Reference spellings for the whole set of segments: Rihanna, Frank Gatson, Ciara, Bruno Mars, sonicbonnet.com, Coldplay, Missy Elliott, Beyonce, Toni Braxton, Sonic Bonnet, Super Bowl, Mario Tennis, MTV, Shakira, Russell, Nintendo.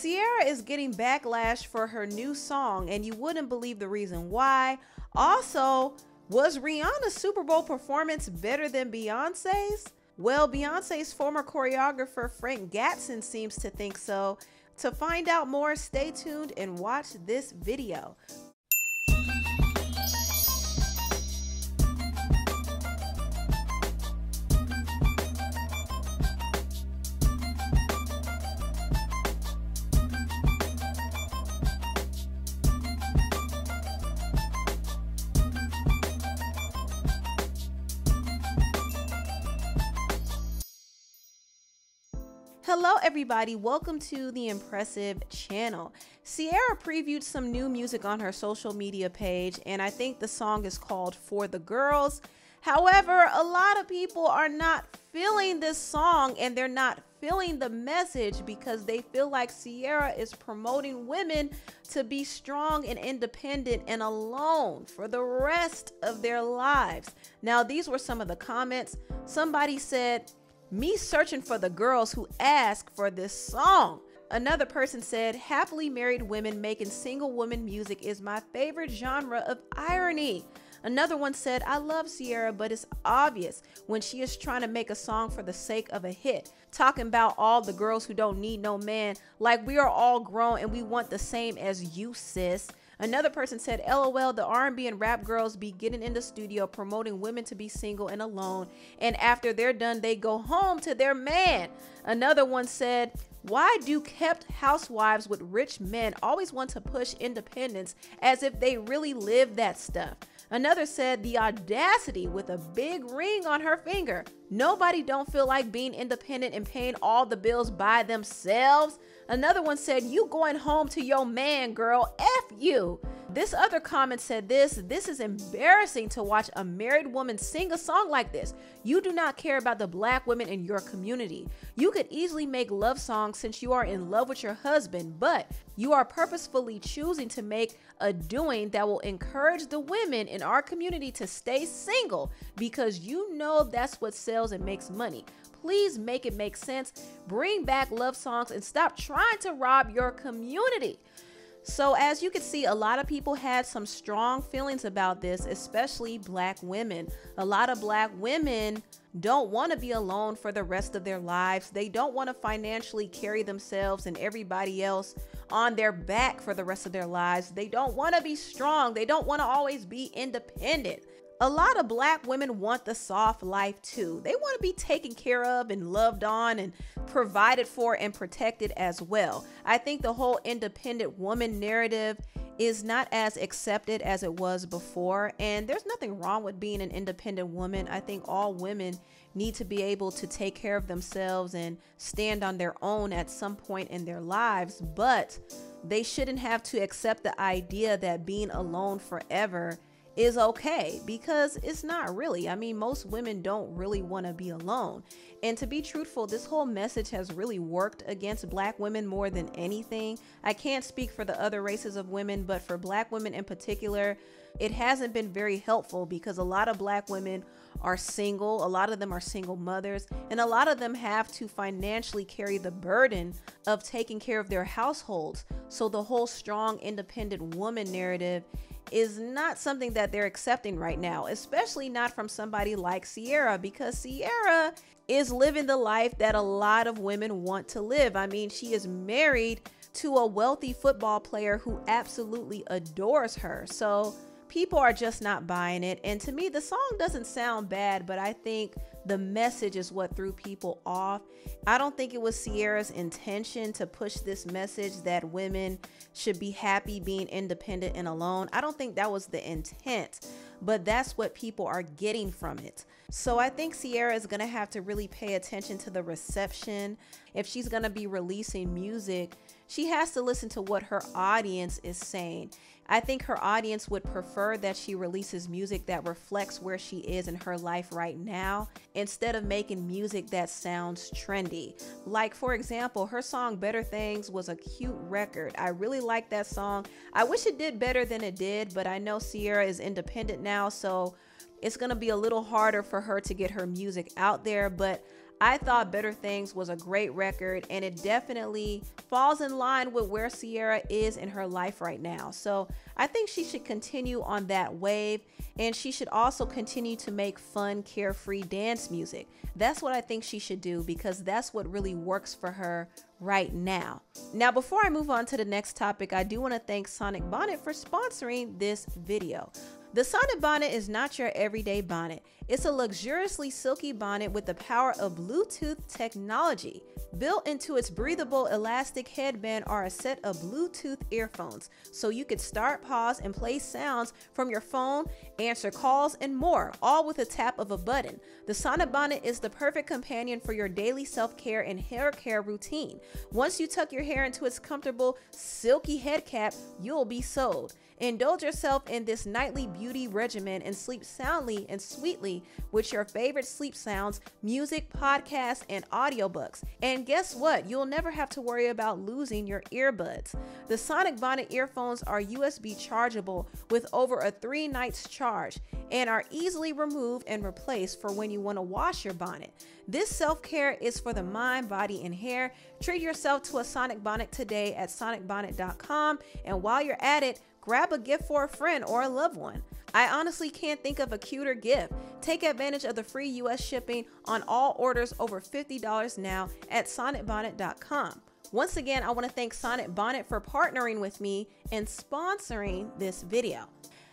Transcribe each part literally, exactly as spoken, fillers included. Ciara is getting backlash for her new song, and you wouldn't believe the reason why. Also, was Rihanna's Super Bowl performance better than Beyonce's? Well, Beyonce's former choreographer Frank Gatson seems to think so. To find out more, stay tuned and watch this video. Hello everybody, welcome to the Impressive channel. Ciara previewed some new music on her social media page, and I think the song is called For the Girls. However, a lot of people are not feeling this song, and they're not feeling the message because they feel like Ciara is promoting women to be strong and independent and alone for the rest of their lives. Now, these were some of the comments. Somebody said, "Me searching for the girls who ask for this song." Another person said, "Happily married women making single woman music is my favorite genre of irony." Another one said, "I love Ciara, but it's obvious when she is trying to make a song for the sake of a hit, talking about all the girls who don't need no man. Like, we are all grown and we want the same as you, sis." Another person said, "L O L, the R and B and rap girls be getting in the studio promoting women to be single and alone, and after they're done, they go home to their man." Another one said, "Why do kept housewives with rich men always want to push independence as if they really live that stuff?" Another said, "The audacity with a big ring on her finger. Nobody don't feel like being independent and paying all the bills by themselves." Another one said, "You going home to your man, girl, F you." This other comment said this, "This is embarrassing to watch a married woman sing a song like this. You do not care about the black women in your community. You could easily make love songs since you are in love with your husband, but you are purposefully choosing to make a doing that will encourage the women in our community to stay single because you know that's what sells and makes money. Please make it make sense. Bring back love songs and stop trying to rob your community." So as you can see, a lot of people had some strong feelings about this, especially black women. A lot of black women don't want to be alone for the rest of their lives. They don't want to financially carry themselves and everybody else on their back for the rest of their lives. They don't want to be strong. They don't want to always be independent. A lot of black women want the soft life too. They want to be taken care of and loved on and provided for and protected as well. I think the whole independent woman narrative is not as accepted as it was before. And there's nothing wrong with being an independent woman. I think all women need to be able to take care of themselves and stand on their own at some point in their lives, but they shouldn't have to accept the idea that being alone forever is okay, because it's not really. I mean, most women don't really want to be alone. And to be truthful, this whole message has really worked against black women more than anything. I can't speak for the other races of women, but for black women in particular, it hasn't been very helpful because a lot of black women are single. A lot of them are single mothers, and a lot of them have to financially carry the burden of taking care of their households. So the whole strong, independent woman narrative is not something that they're accepting right now, especially not from somebody like Ciara, because Ciara is living the life that a lot of women want to live. I mean, she is married to a wealthy football player who absolutely adores her. So people are just not buying it. And to me, the song doesn't sound bad, but I think the message is what threw people off. I don't think it was Ciara's intention to push this message that women should be happy being independent and alone. I don't think that was the intent, but that's what people are getting from it. So I think Ciara is gonna have to really pay attention to the reception. If she's gonna be releasing music, she has to listen to what her audience is saying. I think her audience would prefer that she releases music that reflects where she is in her life right now, instead of making music that sounds trendy. Like, for example, her song Better Things was a cute record. I really like that song. I wish it did better than it did, but I know Ciara is independent now, so it's gonna be a little harder for her to get her music out there, but I Thought Better Things was a great record, and it definitely falls in line with where Ciara is in her life right now. So I think she should continue on that wave, and she should also continue to make fun, carefree dance music. That's what I think she should do, because that's what really works for her right now. Now, before I move on to the next topic, I do want to thank Sonic Bonnet for sponsoring this video. The Sonic Bonnet is not your everyday bonnet. It's a luxuriously silky bonnet with the power of Bluetooth technology. Built into its breathable elastic headband are a set of Bluetooth earphones, so you could start, pause, and play sounds from your phone, answer calls, and more, all with a tap of a button. The Sonic Bonnet is the perfect companion for your daily self-care and hair care routine. Once you tuck your hair into its comfortable, silky head cap, you'll be sold. Indulge yourself in this nightly beauty regimen and sleep soundly and sweetly with your favorite sleep sounds, music, podcasts, and audiobooks. And guess what? You'll never have to worry about losing your earbuds. The Sonic Bonnet earphones are U S B chargeable with over a three nights charge and are easily removed and replaced for when you want to wash your bonnet. This self-care is for the mind, body, and hair. Treat yourself to a Sonic Bonnet today at sonic bonnet dot com, and while you're at it, grab a gift for a friend or a loved one. I honestly can't think of a cuter gift. Take advantage of the free U S shipping on all orders over fifty dollars now at sonic bonnet dot com. Once again, I want to thank Sonic Bonnet for partnering with me and sponsoring this video.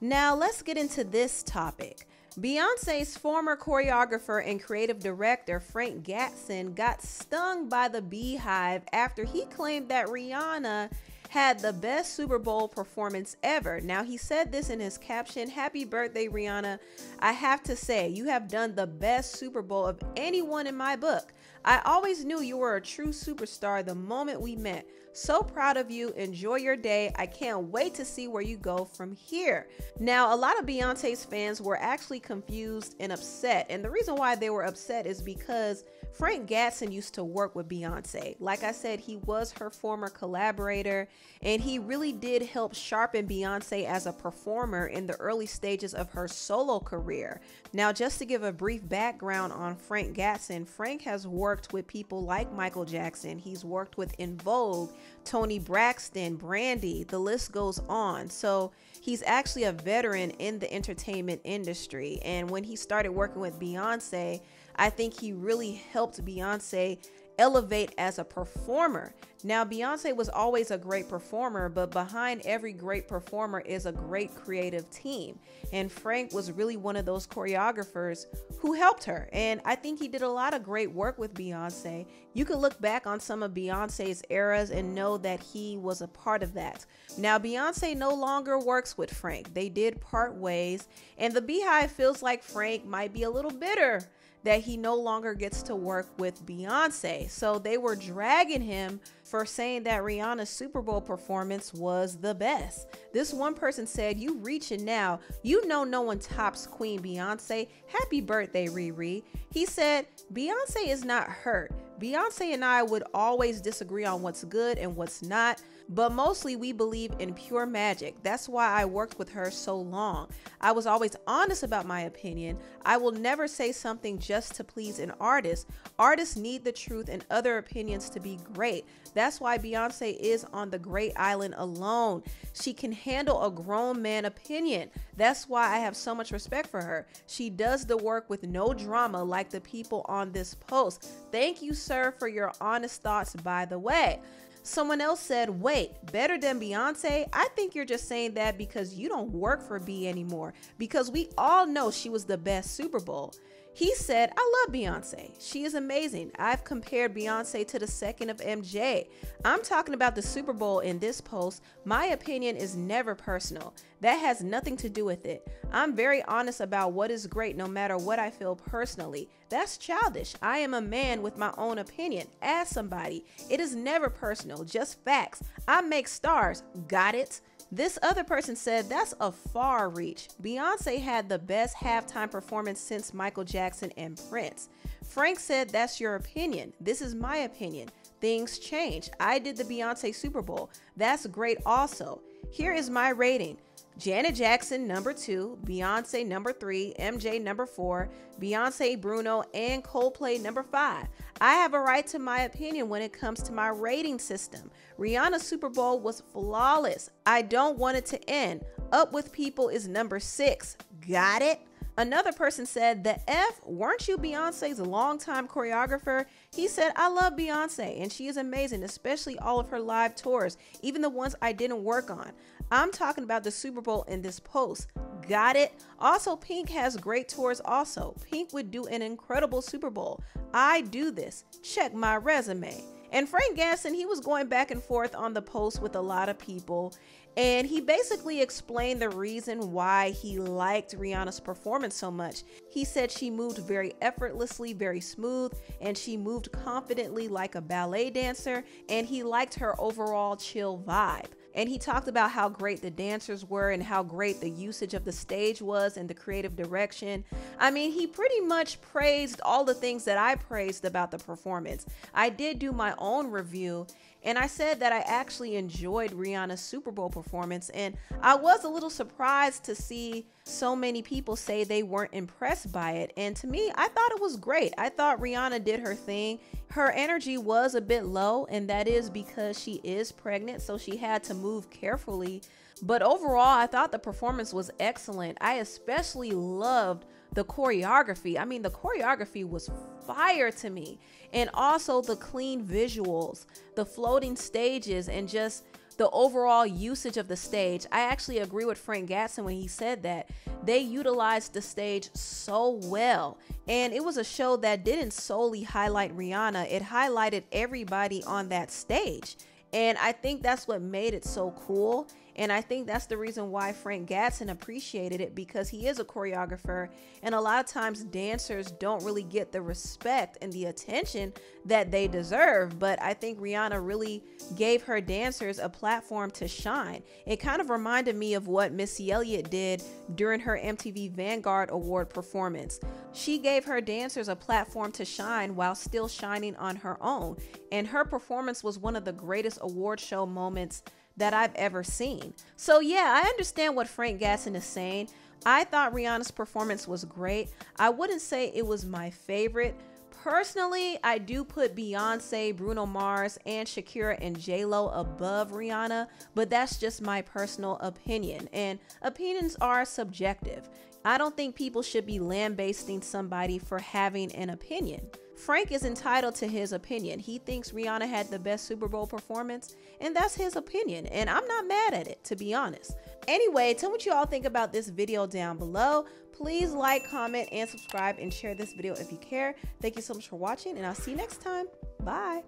Now let's get into this topic. Beyonce's former choreographer and creative director, Frank Gatson, got stung by the beehive after he claimed that Rihanna had the best Super Bowl performance ever. Now, he said this in his caption: "Happy birthday, Rihanna. I have to say, you have done the best Super Bowl of anyone in my book. I always knew you were a true superstar the moment we met. So proud of you. Enjoy your day. I can't wait to see where you go from here." Now, a lot of Beyonce's fans were actually confused and upset. And the reason why they were upset is because Frank Gatson used to work with Beyonce. Like I said, he was her former collaborator, and he really did help sharpen Beyonce as a performer in the early stages of her solo career. Now, just to give a brief background on Frank Gatson, Frank has worked with people like Michael Jackson. He's worked with En Vogue, Toni Braxton, Brandy, the list goes on. So he's actually a veteran in the entertainment industry. And when he started working with Beyonce, I think he really helped Beyonce elevate as a performer. Now, Beyonce was always a great performer, but behind every great performer is a great creative team. And Frank was really one of those choreographers who helped her. And I think he did a lot of great work with Beyonce. You can look back on some of Beyonce's eras and know that he was a part of that. Now, Beyonce no longer works with Frank. They did part ways, and the Beehive feels like Frank might be a little bitter that he no longer gets to work with Beyonce. So they were dragging him for saying that Rihanna's Super Bowl performance was the best. This one person said, "You reaching now. You know no one tops Queen Beyonce. Happy birthday, Riri." He said, "Beyonce is not hurt. Beyonce and I would always disagree on what's good and what's not, but mostly we believe in pure magic. That's why I worked with her so long. I was always honest about my opinion. I will never say something just to please an artist. Artists need the truth and other opinions to be great. That's why Beyonce is on the great island alone. She can handle a grown man opinion. That's why I have so much respect for her. She does the work with no drama like the people on this post. Thank you, sir, for your honest thoughts, by the way." Someone else said, "Wait, better than Beyonce? I think you're just saying that because you don't work for B anymore, because we all know she was the best Super Bowl." He said, "I love Beyonce. She is amazing. I've compared Beyonce to the second of M J. I'm talking about the Super Bowl in this post. My opinion is never personal. That has nothing to do with it. I'm very honest about what is great no matter what I feel personally. That's childish. I am a man with my own opinion. Ask somebody. It is never personal, just facts. I make stars. Got it?" This other person said, "That's a far reach. Beyonce had the best halftime performance since Michael Jackson and Prince." Frank said, "That's your opinion. This is my opinion. Things change. I did the Beyonce Super Bowl. That's great also. Here is my rating. Janet Jackson number two, Beyonce number three, M J number four, Beyonce, Bruno, and Coldplay number five. I have a right to my opinion when it comes to my rating system. Rihanna's Super Bowl was flawless. I don't want it to end. Up With People is number six. Got it? Another person said, the F, weren't you Beyonce's longtime choreographer? He said, I love Beyonce and she is amazing, especially all of her live tours, even the ones I didn't work on. I'm talking about the Super Bowl in this post. Got it? Also, Pink has great tours also. Pink would do an incredible Super Bowl. I do this. Check my resume. And Frank Gatson, he was going back and forth on the post with a lot of people, and he basically explained the reason why he liked Rihanna's performance so much. He said she moved very effortlessly, very smooth, and she moved confidently like a ballet dancer, and he liked her overall chill vibe. And he talked about how great the dancers were and how great the usage of the stage was and the creative direction. I mean, he pretty much praised all the things that I praised about the performance. I did do my own review, and I said that I actually enjoyed Rihanna's Super Bowl performance, and I was a little surprised to see so many people say they weren't impressed by it. And to me, I thought it was great. I thought Rihanna did her thing. Her energy was a bit low, and that is because she is pregnant, so she had to move carefully. But overall, I thought the performance was excellent. I especially loved the choreography. I mean, the choreography was fire to me. And also the clean visuals, the floating stages, and just the overall usage of the stage. I actually agree with Frank Gatson when he said that. They utilized the stage so well. And it was a show that didn't solely highlight Rihanna. It highlighted everybody on that stage. And I think that's what made it so cool. And I think that's the reason why Frank Gatson appreciated it, because he is a choreographer. And a lot of times dancers don't really get the respect and the attention that they deserve. But I think Rihanna really gave her dancers a platform to shine. It kind of reminded me of what Missy Elliott did during her M T V Vanguard Award performance. She gave her dancers a platform to shine while still shining on her own. And her performance was one of the greatest award show moments that I've ever seen. So yeah, I understand what Frank Gatson is saying. I thought Rihanna's performance was great. I wouldn't say it was my favorite. Personally, I do put Beyonce, Bruno Mars, and Shakira and J Lo above Rihanna, but that's just my personal opinion, and opinions are subjective. I don't think people should be lambasting somebody for having an opinion. Frank is entitled to his opinion. He thinks Rihanna had the best Super Bowl performance, and that's his opinion, and I'm not mad at it, to be honest. Anyway, tell me what you all think about this video down below. Please like, comment, and subscribe, and share this video if you care. Thank you so much for watching, and I'll see you next time. Bye.